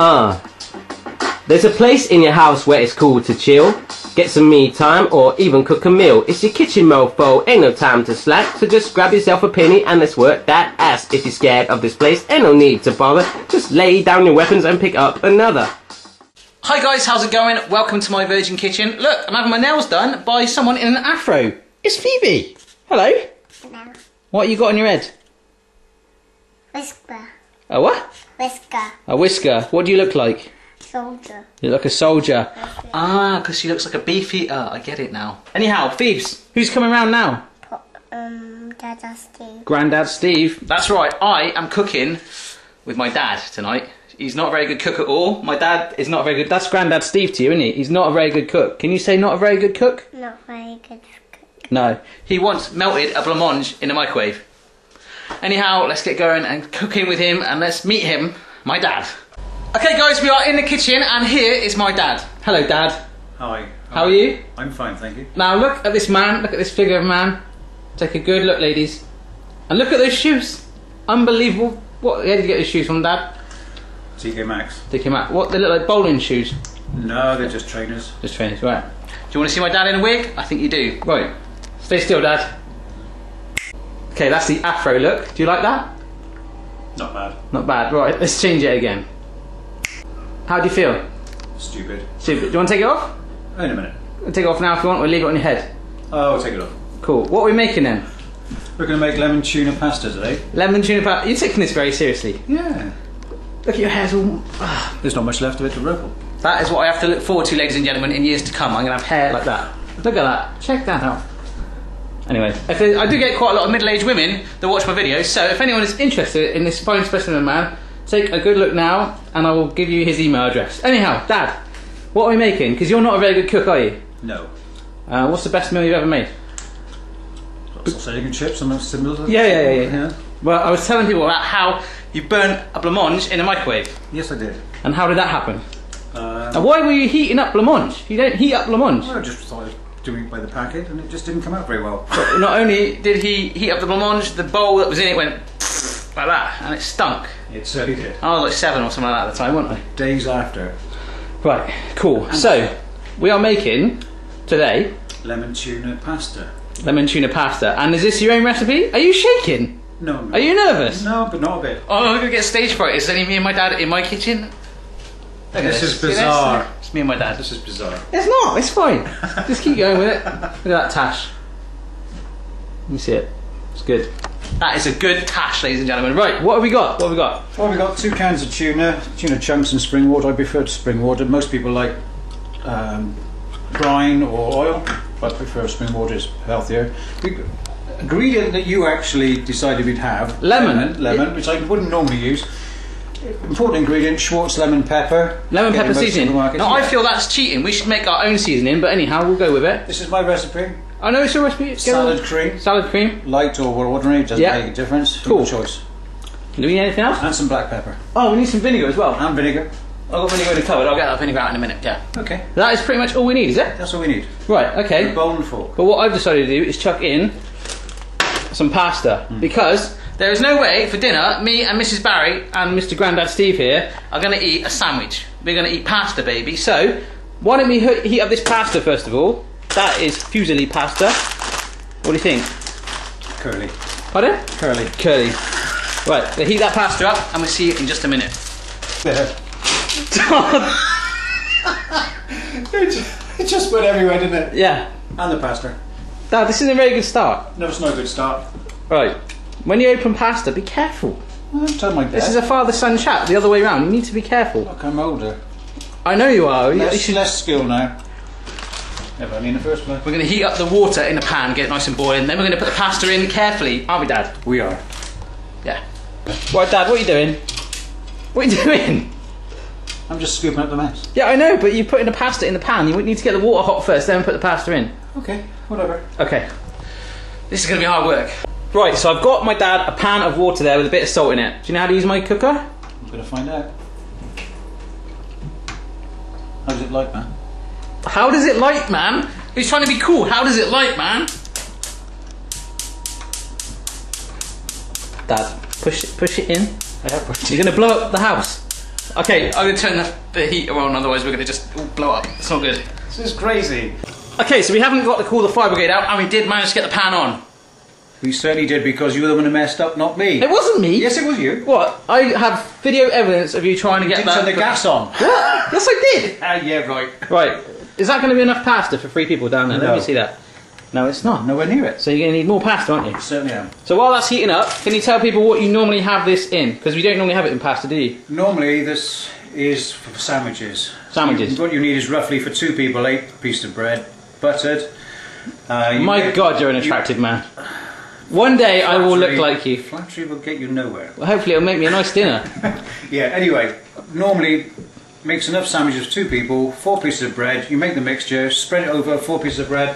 There's a place in your house where it's cool to chill, get some me time or even cook a meal. It's your kitchen, mofo, ain't no time to slack, so just grab yourself a penny and let's work that ass. If you're scared of this place, ain't no need to bother, just lay down your weapons and pick up another. Hi guys, how's it going? Welcome to my Virgin Kitchen. Look, I'm having my nails done by someone in an afro. It's Phoebe. Hello. Hello. What you got on your head? Whisker. A what? Whisker. A whisker. What do you look like? Soldier. You look like a soldier. Okay. Ah, because she looks like a beefeater. I get it now. Anyhow, Phoebes, who's coming round now? Dad Steve. Granddad Steve. That's right. I am cooking with my dad tonight. He's not a very good cook at all. My dad is not a very good... That's Granddad Steve to you, isn't he? He's not a very good cook. Can you say not a very good cook? Not very good cook. No. He once melted a blancmange in the microwave. Anyhow, let's get going and cooking with him and let's meet him, my dad. Okay guys, we are in the kitchen and here is my dad. Hello Dad. Hi. How are you? I'm fine, thank you. Now look at this man, look at this figure of man. Take a good look, ladies. And look at those shoes. Unbelievable. What, where did you get those shoes from, Dad? TK Maxx. TK Maxx. What, they look like bowling shoes? No, they're just trainers. Just trainers, right. Do you want to see my dad in a wig? I think you do. Right. Stay still, Dad. Okay, that's the afro look. Do you like that? Not bad. Not bad. Right, let's change it again. How do you feel? Stupid. Stupid. Do you want to take it off? In a minute. I'll take it off now if you want, or leave it on your head. Oh, I'll take it off. Cool. What are we making then? We're going to make lemon tuna pasta today. Lemon tuna pasta. You're taking this very seriously. Yeah. Look at your hair's all... There's not much left of it to ripple. That is what I have to look forward to, ladies and gentlemen, in years to come. I'm going to have hair like that. Look at that. Check that out. Anyway, I do get quite a lot of middle-aged women that watch my videos, so if anyone is interested in this fine specimen man, take a good look now and I will give you his email address. Anyhow, Dad, what are we making? Because you're not a very good cook, are you? No. What's the best meal you've ever made? Sausage and chips, something similar to that. Yeah. Well, I was telling people about how you burnt a blancmange in a microwave. Yes, I did. And how did that happen? And why were you heating up blancmange? You don't heat up blancmange. Well, I just started doing it by the packet and it just didn't come out very well. So not only did he heat up the blancmange, the bowl that was in it went like that and it stunk. It certainly did. I was like 7 or something like that at the time, wasn't I? Days after. Right, cool. And so, we are making today... lemon tuna pasta. Lemon tuna pasta. And is this your own recipe? Are you shaking? No, I'm not. Are you nervous? No, but not a bit. Oh, I'm going to get stage fright. It's only me and my dad in my kitchen. This is bizarre. It's me and my dad. This is bizarre. It's not. It's fine. Just keep going with it. Look at that tash. Let me see it. It's good. That is a good tash, ladies and gentlemen. Right, what have we got? What have we got? Well, we've got 2 cans of tuna, tuna chunks and spring water. I prefer to spring water. Most people like brine or oil, but I prefer spring water. It's healthier. Ingredient that you actually decided we'd have. Lemon, which I wouldn't normally use. Important ingredient, Schwartz lemon pepper. Lemon pepper seasoning. Now yeah. I feel that's cheating. We should make our own seasoning, but anyhow, we'll go with it. This is my recipe. I know it's your recipe. Salad cream. Salad cream. Light or ordinary, doesn't make a difference. Cool. Good choice. Do we need anything else? And some black pepper. Oh, we need some vinegar as well. And vinegar. I've got vinegar in the cupboard. I'll get that vinegar out in a minute. Yeah. Okay. That is pretty much all we need, is it? That's all we need. Right. Okay. A bowl and fork. But what I've decided to do is chuck in some pasta because there is no way for dinner me and Mrs. Barry and Mr. Grandad Steve here are going to eat a sandwich. We're going to eat pasta, baby. So why don't we heat up this pasta first of all? That is fusilli pasta. What do you think? Curly. Pardon? Curly. Curly. Right, we'll heat that pasta up and we'll see you in just a minute. It just went everywhere, didn't it? Yeah. And the pasta. Dad, this isn't a very good start. No, it's not a good start. Right. When you open pasta, be careful. I don't tell my dad. This is a father-son chat, the other way around. You need to be careful. Look, I'm older. I know you are. Less skill now. Never only in the first place. We're going to heat up the water in the pan, get it nice and boiling. Then we're going to put the pasta in carefully. Aren't we, Dad? We are. Yeah. Right, Dad, what are you doing? What are you doing? I'm just scooping up the mess. Yeah, I know, but you're putting the pasta in the pan. You would need to get the water hot first, then put the pasta in. Okay, whatever. Okay. This is going to be hard work. Right, so I've got my dad a pan of water there with a bit of salt in it. Do you know how to use my cooker? I'm going to find out. How does it like, man? How does it like, man? He's trying to be cool. How does it like, man? Dad, push it in. I have pushed it. You're going to blow up the house. Okay, I'm going to turn the heater on, otherwise we're going to just blow up. It's not good. This is crazy. Okay, so we haven't got to call the fire brigade out, and we did manage to get the pan on. We certainly did, because you were the one who messed up, not me. It wasn't me. Yes, it was you. What? I have video evidence of you trying to get that. You didn't turn the gas on. What? Yes, I did. Yeah, right. Right. Is that going to be enough pasta for 3 people down there? No. Let me see that. No, it's not. Nowhere near it. So you're going to need more pasta, aren't you? Certainly am. So while that's heating up, can you tell people what you normally have this in? Because we don't normally have it in pasta, do you? Normally, this is for sandwiches. Sandwiches. What you need is roughly for 2 people, 8 pieces of bread, buttered. My God, you're an attractive man. One day I will look like you. Flattery will get you nowhere. Well, hopefully it'll make me a nice dinner. Yeah, anyway, normally makes enough sandwiches for 2 people, 4 pieces of bread, you make the mixture, spread it over 4 pieces of bread,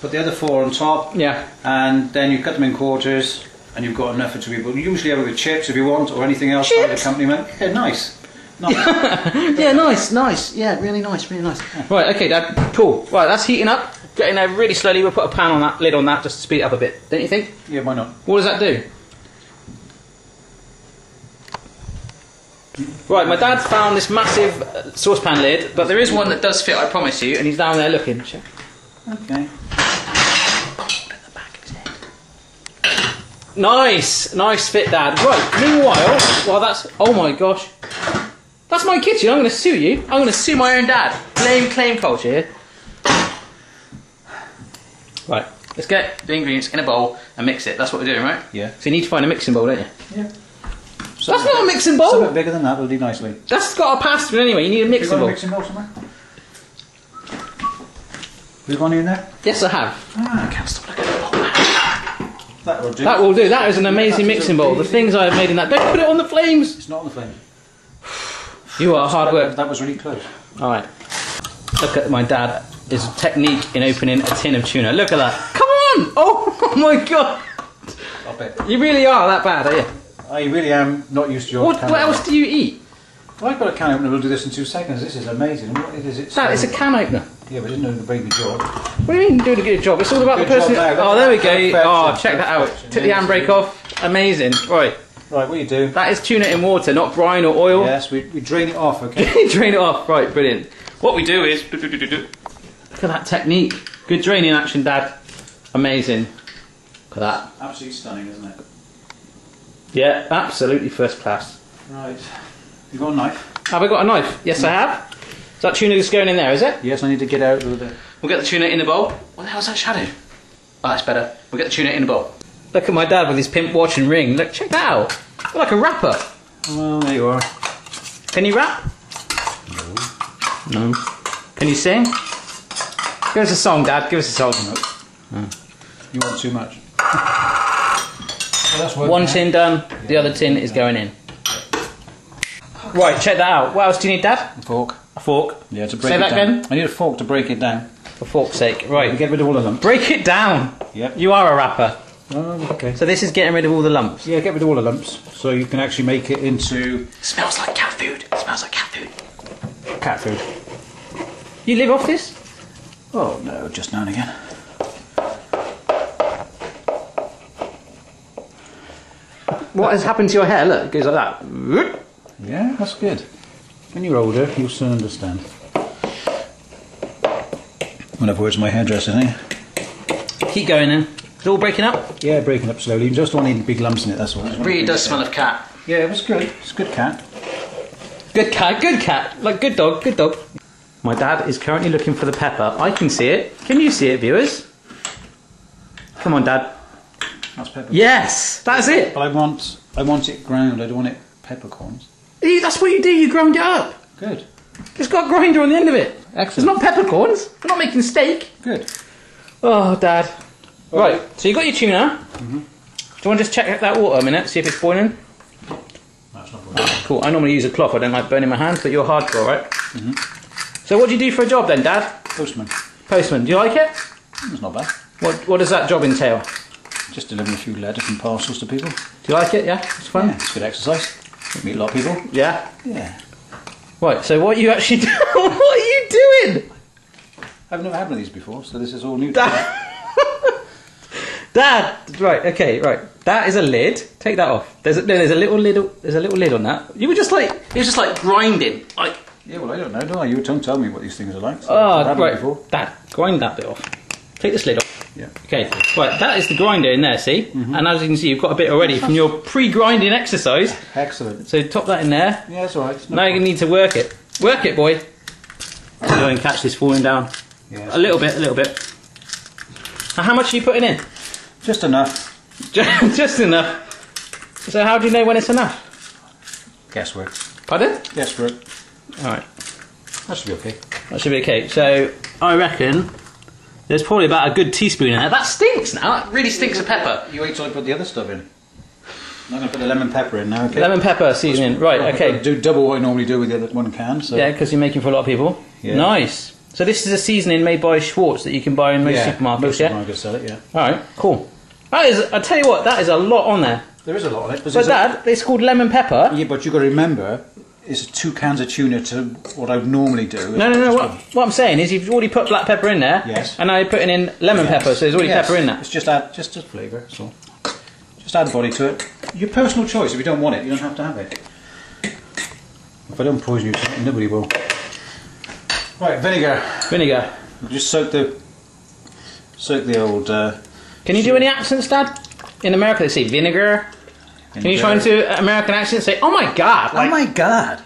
put the other 4 on top, yeah, and then you cut them in quarters, and you've got enough for 2 people. You usually have it with chips if you want, or anything else like accompaniment. Yeah, nice. Yeah, nice. Yeah, really nice. Yeah. Right, okay, Dad, cool. Right, that's heating up. Get in there really slowly. We'll put a pan on that, lid on that, just to speed it up a bit, don't you think? Yeah, why not? What does that do? Right, my dad found this massive saucepan lid, but there is one that does fit, I promise you, and he's down there looking. Check. Okay. Hold at the back of his head. Nice fit, Dad. Right, meanwhile, well, that's, oh my gosh. That's my kitchen, I'm going to sue you. I'm going to sue my own dad. Claim culture here. Right, let's get the ingredients in a bowl and mix it. That's what we're doing, right? Yeah. So you need to find a mixing bowl, don't you? Yeah. That's not a mixing bowl! Something bigger than that will do nicely. That's got a pasta anyway, you need a mixing bowl. Have you got a mixing bowl somewhere? Have you got one in there? Yes, I have. Ah. I can't stop looking at the bowl. That will do. That will do. That is an amazing mixing bowl. The things I have made in that. Don't put it on the flames! It's not on the flames. You are hard work. That was really close. Alright. Look at my dad. His technique in opening a tin of tuna. Look at that. Come on! Oh my God! Stop it. You really are that bad, are you? I really am not used to your can opener. What else do you eat? Well, I've got a can opener, we'll do this in 2 seconds. This is amazing. What is it? Dad, it's a can opener. Yeah, but it didn't do a very good job. What do you mean doing a good job? It's all about the person... Oh, there we go. Oh, check that out. Took the handbrake off. Amazing. Right. Right, what do you do? That is tuna in water, not brine or oil. Yes, we drain it off, okay? Drain it off, right, brilliant. What we do is... Look at that technique. Good draining action, Dad. Amazing. Look at that. Absolutely stunning, isn't it? Yeah, absolutely first class. Right. You got a knife? Have I got a knife? Yes, I have. Is that tuna just going in there, is it? Yes, I need to get out with it. We'll get the tuna in the bowl. What the hell's that shadow? Oh, that's better. We'll get the tuna in the bowl. Look at my dad with his pimp watch and ring. Look, check that out. You're like a rapper. Well, there you are. Can you rap? No. No. Can you sing? Give us a song, Dad. Give us a song. No. You want too much. Well, that's one tin done. Yeah. The other tin is going in. Right, check that out. What else do you need, Dad? A fork. A fork. Yeah, to break it down. Say that again. I need a fork to break it down. For fork's sake. Right. Get rid of all of them. Break it down. Yep. You are a rapper. Okay. So this is getting rid of all the lumps? Yeah, get rid of all the lumps, so you can actually make it into... Smells like cat food. Smells like cat food. Cat food. You live off this? Oh no, just now and again. What has happened to your hair? Look, it goes like that. Yeah, that's good. When you're older, you'll soon understand. One of words my hairdresser, eh? Keep going then. Is it all breaking up? Yeah, breaking up slowly. You just don't want any big lumps in it, that's all. It really does smell of cat. Yeah, it was good. It's a good cat. Good cat, good cat. Like, good dog, good dog. My dad is currently looking for the pepper. I can see it. Can you see it, viewers? Come on, Dad. That's peppercorn. Yes, that's it. But I want it ground. I don't want it peppercorns. That's what you do. You grind it up. Good. It's got a grinder on the end of it. Excellent. It's not peppercorns. We're not making steak. Good. Oh, Dad. Right, so you got your tuna. Mm-hmm. Do you want to just check that water a minute, see if it's boiling? No, it's not boiling. Cool, I normally use a cloth, I don't like burning my hands, but you're hardcore, right? Mm-hmm. So what do you do for a job then, Dad? Postman. Postman, do you like it? It's not bad. What does that job entail? Just delivering a few letters and parcels to people. Do you like it, yeah? It's fun? Yeah, it's good exercise. You meet a lot of people. Yeah? Yeah. Right, so what are you actually doing? What are you doing? I've never had one of these before, so this is all new to me. Dad, right, okay, right. That is a lid. Take that off. There's a little lid on that. You were just like, it was just like grinding. Like, yeah, well, I don't know, do I? You don't tell me what these things are like. So oh, right. That, grind that bit off. Take this lid off. Yeah. Okay, right, that is the grinder in there, see? Mm-hmm. And as you can see, you've got a bit already from your pre-grinding exercise. Excellent. So top that in there. Yeah, that's all right. Now you're going to need to work it. Work it, boy. Go and catch this falling down. Yeah, a little bit. Now, how much are you putting in? Just enough. Just enough. So how do you know when it's enough? Guesswork. Pardon? Guesswork. Alright. That should be okay. That should be okay. So I reckon there's probably about a good teaspoon in there. That stinks now. That really stinks of pepper. You wait till I put the other stuff in. I'm going to put the lemon pepper in now, okay? Lemon pepper seasoning. Right, okay. Do double what I normally do with the other one can. So. Yeah, because you're making for a lot of people. Yeah. Nice. So this is a seasoning made by Schwartz that you can buy in most supermarkets, most supermarkets sell it, yeah. Alright, cool. That is, I tell you what, that is a lot on there. There is a lot on it. But Dad, it's called lemon pepper. Yeah, but you've got to remember, it's 2 cans of tuna to what I would normally do. No, no, no, what I'm saying is you've already put black pepper in there, yes, and now you're putting in lemon pepper, so there's already pepper in there. It's just a flavour, so. Just add body to it. Your personal choice, if you don't want it, you don't have to have it. If I don't poison you, nobody will. Right, vinegar. Vinegar. Just soak the old... Can you do any accents, Dad? In America, they say vinegar. Can you try and do an American accent and say, oh my God! Like, oh my God!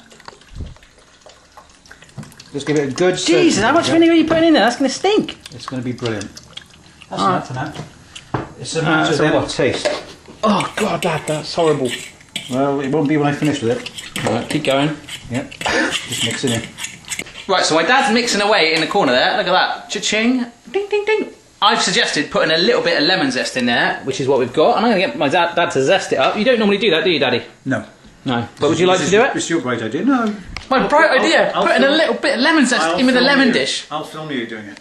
Just give it a good Jesus, how much vinegar are you putting in there? That's going to stink. It's going to be brilliant. That's enough for that. It's a matter of taste. Oh God, Dad, that's horrible. Well, it won't be when I finish with it. Alright, keep going. Yep, just mix it in. Right, so my dad's mixing away in the corner there. Look at that. Cha-ching. Ding, ding, ding. I've suggested putting a little bit of lemon zest in there, which is what we've got, and I'm going to get my dad to zest it up. You don't normally do that, do you, Daddy? No. No. But would you like to do it? It's your bright idea. No. My bright idea. Putting a little bit of lemon zest in with a lemon dish. I'll film you doing it.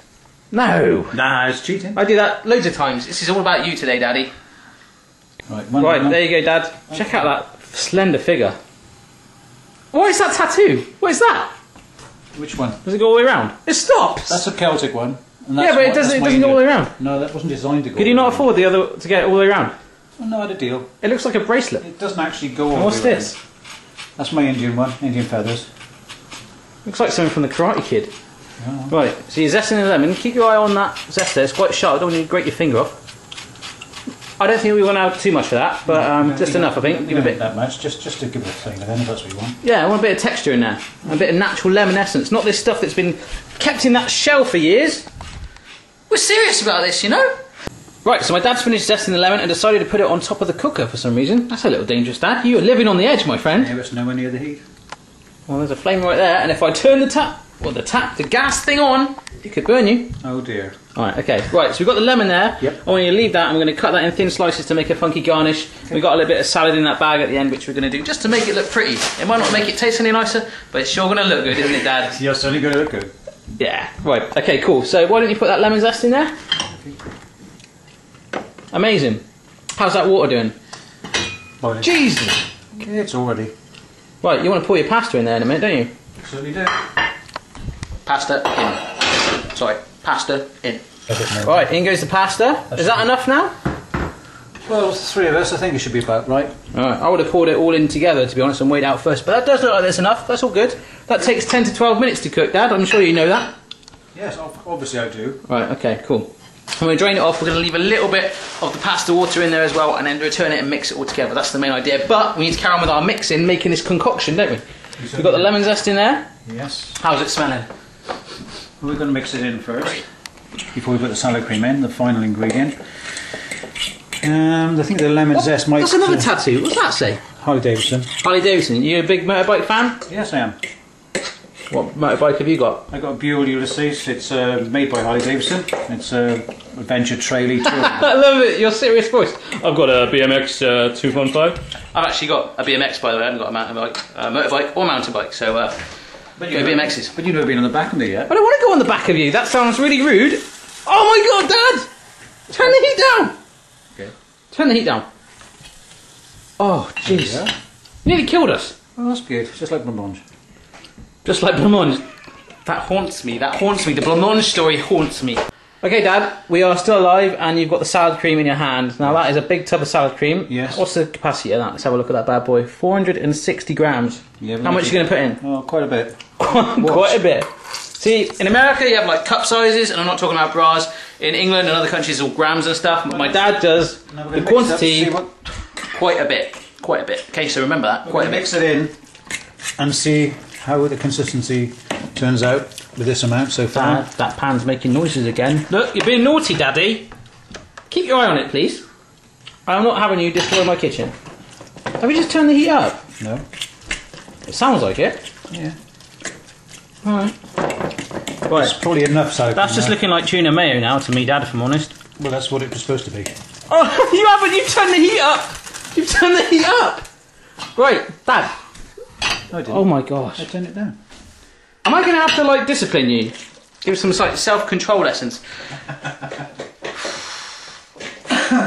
No. Nah, it's cheating. I do that loads of times. This is all about you today, Daddy. Right, there you go, Dad. Check out that slender figure. What is that tattoo? What is that? Which one? Does it go all the way around? It stops! That's a Celtic one. Yeah, but it doesn't go all the way around. No, that wasn't designed to go all the way around. Could you not afford the other to get it all the way around? Well, no, I had a deal. It looks like a bracelet. It doesn't actually go all the way around. What's this? That's my Indian one, Indian feathers. Looks like something from the Karate Kid. Yeah. Right, so you're zesting the lemon. Keep your eye on that zest there, it's quite sharp. I don't want you to grate your finger off. I don't think we went out too much for that, but just enough, I think. Give a bit. That much, just to give it a flavour then, if that's what you want. Yeah, I want a bit of texture in there, a bit of natural lemon essence, not this stuff that's been kept in that shell for years. We're serious about this, you know? Right, so my dad's finished zesting the lemon and decided to put it on top of the cooker for some reason. That's a little dangerous, Dad. You are living on the edge, my friend. Yeah, it's nowhere near the heat. Well, there's a flame right there, and if I turn the the gas thing on, it could burn you. Oh dear. Alright, okay. Right, so we've got the lemon there. Yep. I want you to leave that. I'm going to cut that in thin slices to make a funky garnish. Okay. We've got a little bit of salad in that bag at the end, which we're going to do just to make it look pretty. It might not make it taste any nicer, but it's sure going to look good, isn't it, Dad? You're certainly going to look good. Yeah. Right, okay, cool. So why don't you put that lemon zest in there? Okay. Amazing. How's that water doing? Boiling. Jesus! Okay, it's already. Right, you want to pour your pasta in there in a minute, don't you? Certainly do. Pasta in. Sorry, pasta in. Right, in goes the pasta. Is that enough now? Well, it's the three of us, I think it should be about right. Alright, I would have poured it all in together, to be honest, and weighed out first. But that does look like that's enough, that's all good. That takes 10 to 12 minutes to cook, Dad, I'm sure you know that. Yes, obviously I do. Right, okay, cool. When we drain it off, we're going to leave a little bit of the pasta water in there as well, and then return it and mix it all together. That's the main idea. But we need to carry on with our mixing, making this concoction, don't we? We've got the lemon zest in there. Yes. How's it smelling? We're going to mix it in first, before we put the salad cream in, the final ingredient. I think the lemon zest might... That's another tattoo, what's that say? Harley-Davidson. Harley-Davidson, you a big motorbike fan? Yes, I am. What motorbike have you got? I got a Buell Ulysses, it's made by Harley-Davidson. It's an adventure trailer. I love it, your serious voice. I've got a BMX 215. I've actually got a BMX, by the way, I haven't got a mountain bike, motorbike or mountain bike, so... But you know, BMXs. But you've never been on the back of me yet. I don't want to go on the back of you. That sounds really rude. Oh my God, Dad! Turn the heat down. Okay. Turn the heat down. Oh jeez. Yeah. Nearly killed us. Oh, that's good. Just like blancmange. Just like blancmange. That haunts me. The blancmange story haunts me. Okay, Dad, we are still alive, and you've got the salad cream in your hand. Now, that is a big tub of salad cream. Yes. What's the capacity of that? Let's have a look at that bad boy. 460 grams. Yeah, how much are you going to put in? Oh, quite a bit. Quite a bit. See, in America, you have like cup sizes, and I'm not talking about bras. In England and other countries, it's all grams and stuff. But my dad does the quantity quite a bit. Quite a bit. Okay, so remember that. Quite a bit. Mix it in and see how the consistency turns out with this amount so far. Dad, that pan's making noises again. Look, you're being naughty, Daddy. Keep your eye on it, please. I'm not having you destroy my kitchen. Have we just turned the heat up? No. It sounds like it. Yeah. Alright. Right. That's probably enough salad. That's just looking like tuna mayo now to me, Dad, if I'm honest. Well, that's what it was supposed to be. Oh, you haven't! You've turned the heat up! You've turned the heat up! Right, Dad. No, I didn't. Oh my gosh. I turned it down. Am I going to have to, like, discipline you? Give us some, like, self-control lessons.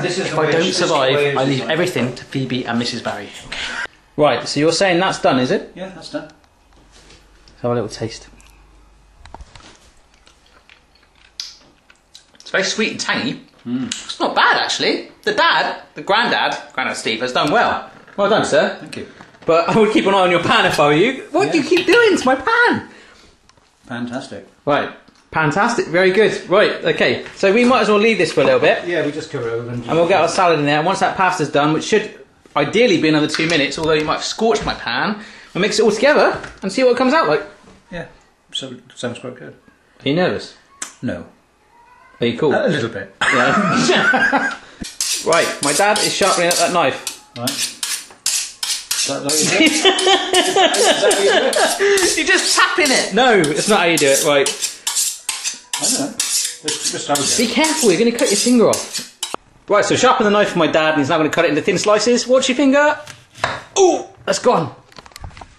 This is if I don't survive, I leave everything to Phoebe and Mrs. Barry. Right, so you're saying that's done, is it? Yeah, that's done. Let's have a little taste. It's very sweet and tangy. Mm. It's not bad, actually. The dad, the Grandad Steve, has done well. Well done, sir. Thank you. But I would keep an eye on your pan if I were you. What do you keep doing to my pan? Fantastic. Right. Fantastic. Very good. Right. Okay. So we might as well leave this for a little bit. Yeah, we just cover it over. And we'll get our salad in there. And once that pasta's done, which should ideally be another 2 minutes, although you might have scorched my pan, we'll mix it all together and see what it comes out like. Yeah. So, sounds quite good. Are you nervous? No. Are you cool? A little bit. Yeah. Right. My dad is sharpening up that knife. Right. You're just tapping it. No, it's not how you do it. Right. I don't know. Just be careful. You're going to cut your finger off. Right. So sharpen the knife for my dad, and he's now going to cut it into thin slices. Watch your finger. Oh, that's gone.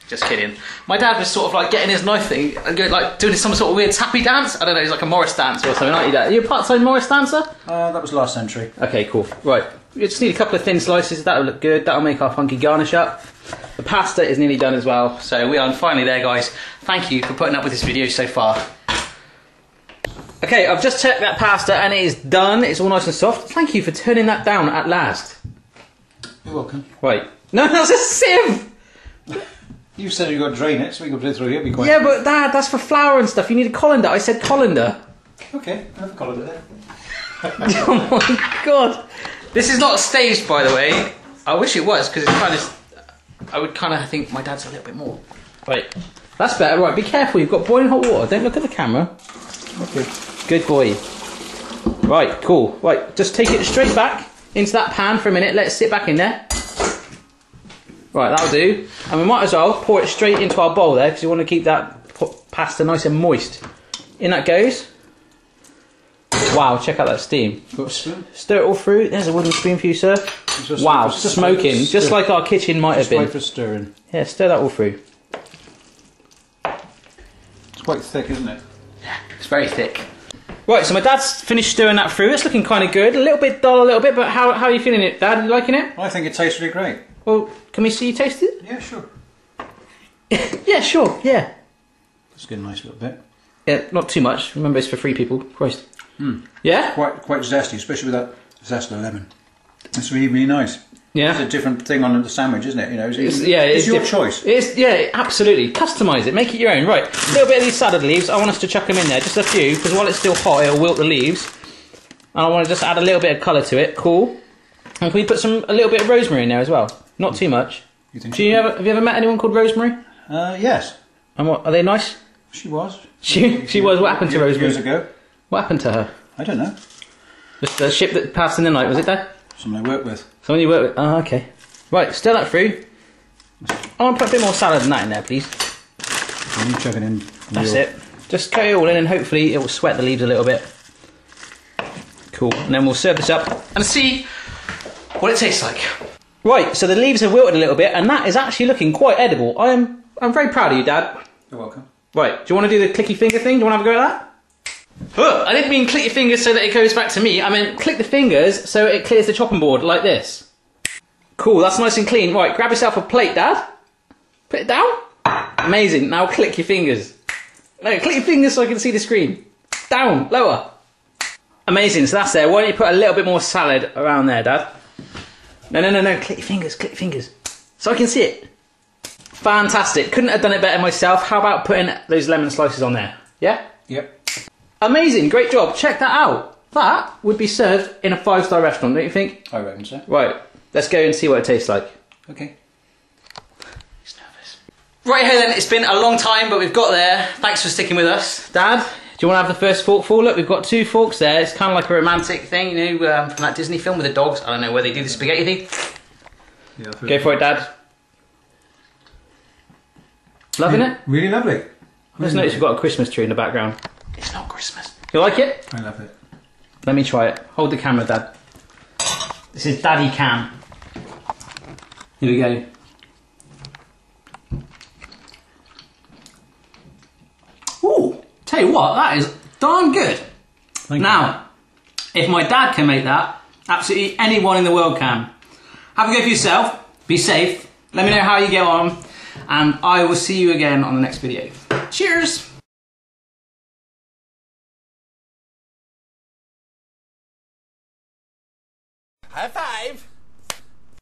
Just kidding. My dad was sort of like getting his knife thing and going like doing some sort of weird tappy dance. I don't know. He's like a Morris dancer or something, aren't you, Dad? Are you a part-time Morris dancer? That was last century. Okay, cool. Right. You just need a couple of thin slices. That'll look good. That'll make our funky garnish up. The pasta is nearly done as well, so we are finally there, guys. Thank you for putting up with this video so far. Okay, I've just checked that pasta and it is done. It's all nice and soft. Thank you for turning that down at last. You're welcome. Right. No, that's a sieve! You said you got to drain it, so we can put it through here. Be quiet. Yeah, but Dad, that's for flour and stuff. You need a colander. I said colander. Okay, I have a colander there. Oh my god. This is not staged, by the way. I wish it was, because it's kind of... I would kind of think my dad's a little bit more. Right, that's better. Right, be careful. You've got boiling hot water. Don't look at the camera. Okay. Good boy. Right, cool. Right, just take it straight back into that pan for a minute. Let it sit back in there. Right, that'll do. And we might as well pour it straight into our bowl there, because you want to keep that pasta nice and moist. In that goes. Wow, check out that steam. Stir it all through. There's a wooden spoon for you, sir. Wow, smoking, just like our kitchen might have been. Just wait for stirring. Yeah, stir that all through. It's quite thick, isn't it? Yeah, it's very thick. Right, so my dad's finished stirring that through. It's looking kind of good. A little bit dull, a little bit, but how are you feeling it, Dad? Are you liking it? Well, I think it tastes really great. Well, can we see you taste it? Yeah, sure. Yeah, sure, yeah. Let's get a nice little bit. Yeah, not too much. Remember, it's for 3 people. Christ. Mm. Yeah? Quite zesty, especially with that zest of lemon. It's really, really nice. Yeah. It's a different thing on the sandwich, isn't it? You know, it's your choice. It's, yeah, absolutely. Customise it. Make it your own. Right. A little bit of these salad leaves. I want us to chuck them in there. Just a few, because while it's still hot, it'll wilt the leaves. And I want to just add a little bit of colour to it. Cool. And can we put a little bit of rosemary in there as well? Not too much. You think have you ever met anyone called Rosemary? Yes. And what, are they nice? She was. She was. What happened to Rosemary? Years ago. What happened to her? I don't know. The ship that passed in the night, was it, Dad? Someone I work with. Someone you work with? Oh, okay. Right, stir that through. I want to put a bit more salad than that in there, please. I'm chugging in. That's it. Just cut it all in and hopefully it will sweat the leaves a little bit. Cool. And then we'll serve this up and see what it tastes like. Right, so the leaves have wilted a little bit and that is actually looking quite edible. I'm very proud of you, Dad. You're welcome. Right, do you want to do the clicky finger thing? Do you want to have a go at that? Look, I didn't mean click your fingers so that it goes back to me. I meant click the fingers so it clears the chopping board, like this. Cool, that's nice and clean. Right, grab yourself a plate, Dad. Put it down. Amazing, now click your fingers. No, click your fingers so I can see the screen. Down, lower. Amazing, so that's there. Why don't you put a little bit more salad around there, Dad? No, no, no, no, click your fingers, click your fingers. So I can see it. Fantastic, couldn't have done it better myself. How about putting those lemon slices on there? Yeah? Yep. Amazing, great job, check that out. That would be served in a 5-star restaurant, don't you think? I reckon so. Right, let's go and see what it tastes like. Okay. He's nervous. Right here then, it's been a long time, but we've got there. Thanks for sticking with us. Dad, do you want to have the first fork for? Look, we've got 2 forks there. It's kind of like a romantic thing, you know, from that Disney film with the dogs. I don't know where they do the spaghetti thing. Yeah, go for it, Dad. Loving it? Really lovely. I just noticed you've got a Christmas tree in the background. It's not Christmas. You like it? I love it. Let me try it. Hold the camera, Dad. This is Daddy Cam. Here we go. Ooh, tell you what, that is darn good. Thank now, you. If my dad can make that, absolutely anyone in the world can. Have a go for yourself, be safe, let me know how you get on, and I will see you again on the next video. Cheers! High five!